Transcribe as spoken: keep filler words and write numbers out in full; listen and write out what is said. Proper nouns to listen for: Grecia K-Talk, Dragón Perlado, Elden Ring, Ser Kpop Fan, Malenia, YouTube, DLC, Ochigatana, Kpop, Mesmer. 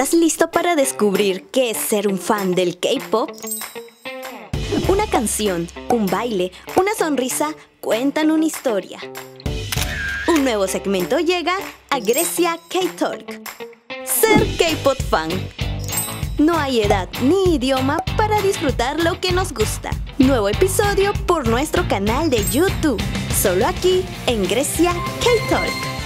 ¿Estás listo para descubrir qué es ser un fan del K-pop? Una canción, un baile, una sonrisa cuentan una historia. Un nuevo segmento llega a Grecia K-Talk. Ser K-Pop Fan. No hay edad ni idioma para disfrutar lo que nos gusta. Nuevo episodio por nuestro canal de YouTube. Solo aquí en Grecia K-Talk.